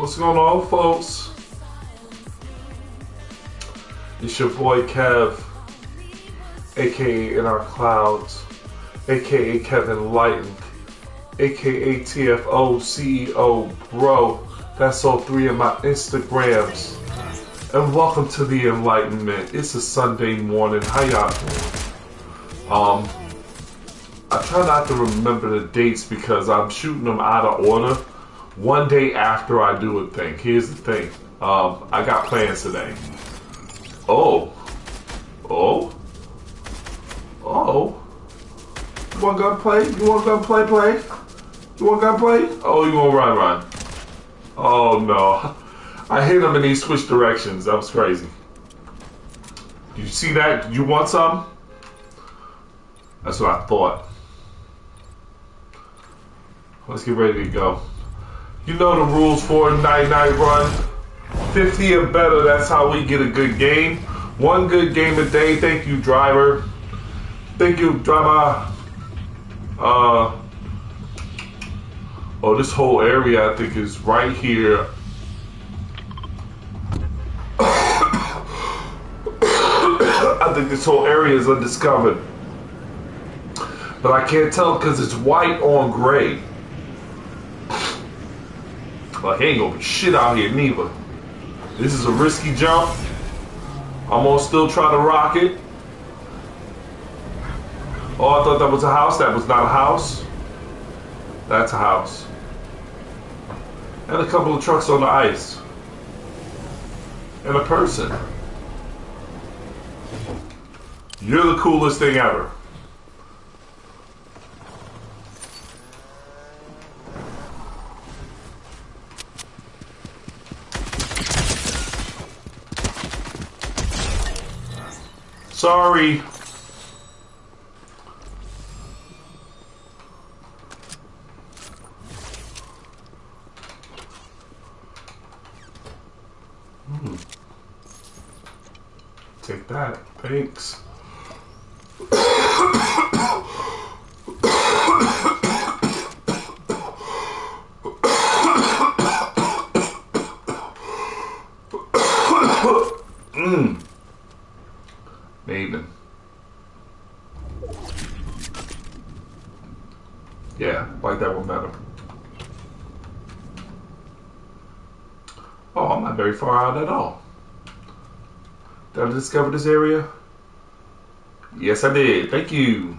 What's going on, folks? It's your boy Kev, aka In Our Clouds, aka Kev Enlightened, aka T.F.O. CEO, bro. That's all three of my Instagrams. And welcome to the Enlightenment. It's a Sunday morning. How y'all doing? I try not to remember the dates because I'm shooting them out of order one day after I do a thing. Here's the thing. I got plans today. Oh. You want gunplay? You want gunplay play? You want gunplay? Oh, you want run? Oh, no. I hate them when they switch directions. That was crazy. You see that? You want some? That's what I thought. Let's get ready to go. You know the rules for a night-night run. 50 or better, that's how we get a good game. One good game a day. Thank you, driver. Thank you, driver. Oh, this whole area, I think, is right here. I think this whole area is undiscovered. But I can't tell because it's white on gray. Like, ain't gonna be shit out here, neither. This is a risky jump. I'm gonna still try to rock it. Oh, I thought that was a house. That was not a house. That's a house. And a couple of trucks on the ice. And a person. You're the coolest thing ever. Sorry. Take that. Thanks. Maven. Yeah, like that one better. Oh, I'm not very far out at all. Did I discover this area? Yes, I did. Thank you.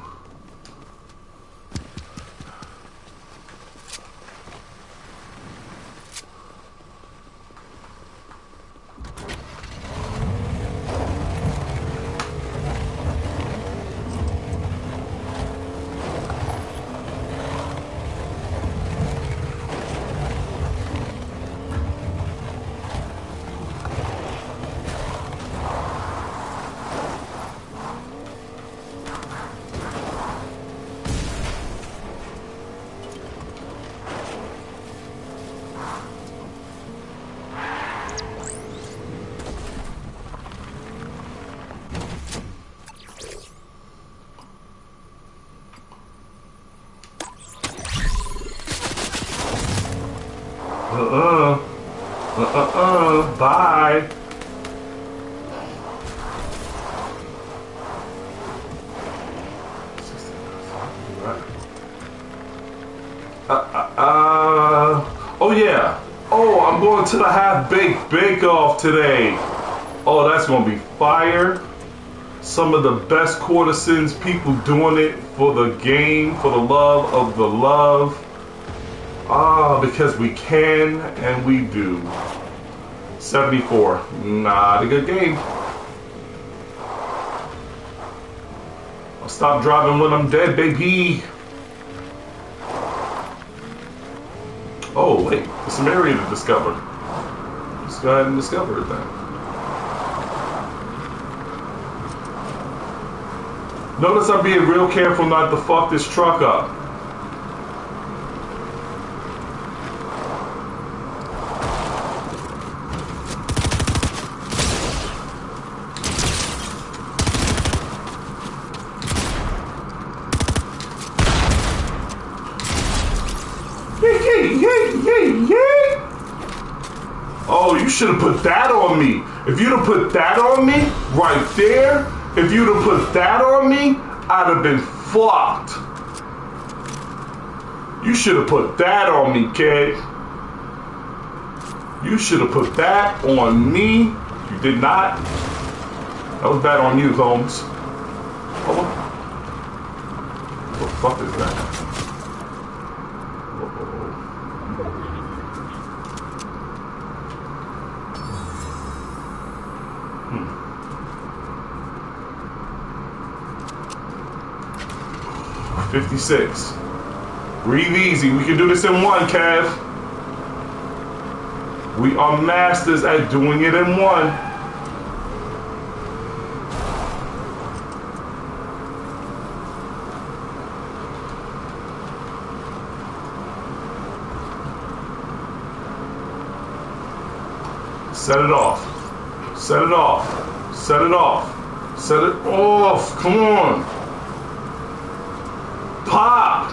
Bye. Oh yeah. Oh, I'm going to the half-baked bake off today. Oh, that's gonna be fire. Some of the best courtesans, people doing it for the game, for the love of the love. Ah, because we can and we do. 74. Not a good game. I'll stop driving when I'm dead, baby. Oh, wait. There's some area to discover. Let's go ahead and discover it then. Notice I'm being real careful not to fuck this truck up. oh, you should have put that on me. If you'd have put that on me right there, if you'd have put that on me, I'd have been flopped. You should have put that on me, kid. You should have put that on me. You did not. That was bad on you, Holmes. Hello? What the fuck is that? Uh-oh. 56. Breathe easy. We can do this in one, Kev. We are masters at doing it in one. Set it off. Set it off. Set it off. Set it off. Come on. Pop.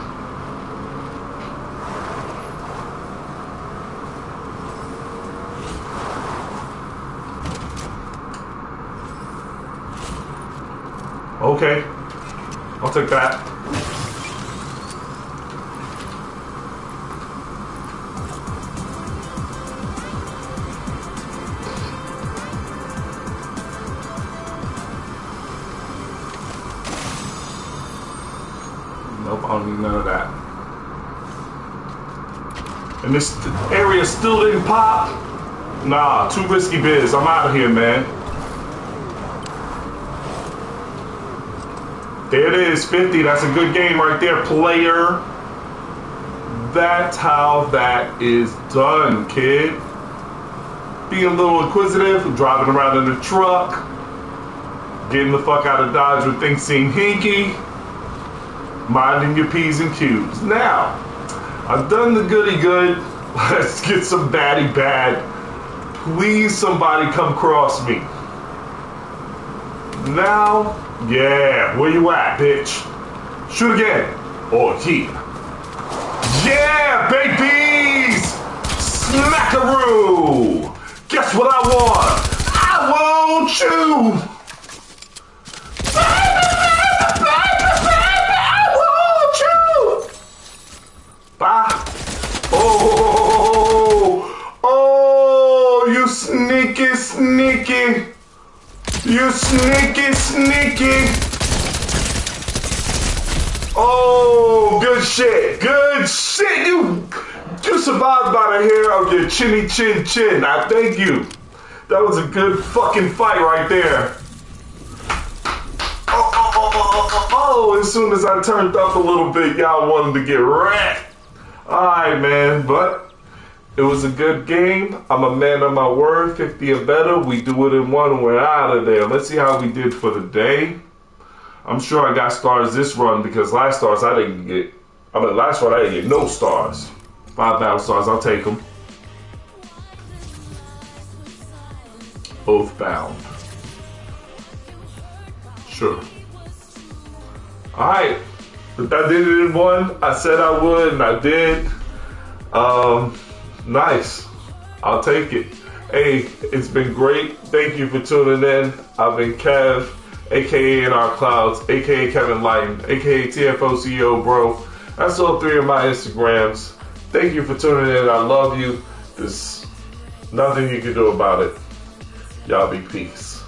Okay, I'll take that. Nope, I don't need none of that. And this area still didn't pop? Nah, too risky biz. I'm out of here, man. There it is, 50. That's a good game right there, player. That's how that is done, kid. Being a little inquisitive, driving around in the truck, getting the fuck out of Dodge when things seem hinky, minding your P's and Q's. Now, I've done the goody good. Let's get some baddie bad. Please, somebody come cross me. Now... yeah, where you at, bitch? Shoot again. Or here. Yeah, babies! Smackaroo! Guess what I want? I want you! Baby, baby, baby, baby! I want you! Bye. Oh! Oh, you sneaky, sneaky! You sneaky, sneaky. Oh, good shit. Good shit. You survived by the hair of your chinny chin chin. I thank you. That was a good fucking fight right there. Oh, as soon as I turned up a little bit, y'all wanted to get wrecked. All right, man, but... it was a good game. I'm a man of my word. 50 or better. We do it in one. We're out of there. Let's see how we did for the day. I'm sure I got stars this run because last run I didn't get no stars. 5 battle stars. I'll take them. Oathbound. Sure. All right. But I did it in one. I said I would, and I did. Nice. I'll take it. Hey, it's been great. Thank you for tuning in. I've been Kev, aka In Our Clouds, aka Kev Enlightened, aka T.F.O. CEO, bro. That's all 3 of my Instagrams. Thank you for tuning in. I love you. There's nothing you can do about it. Y'all be peace.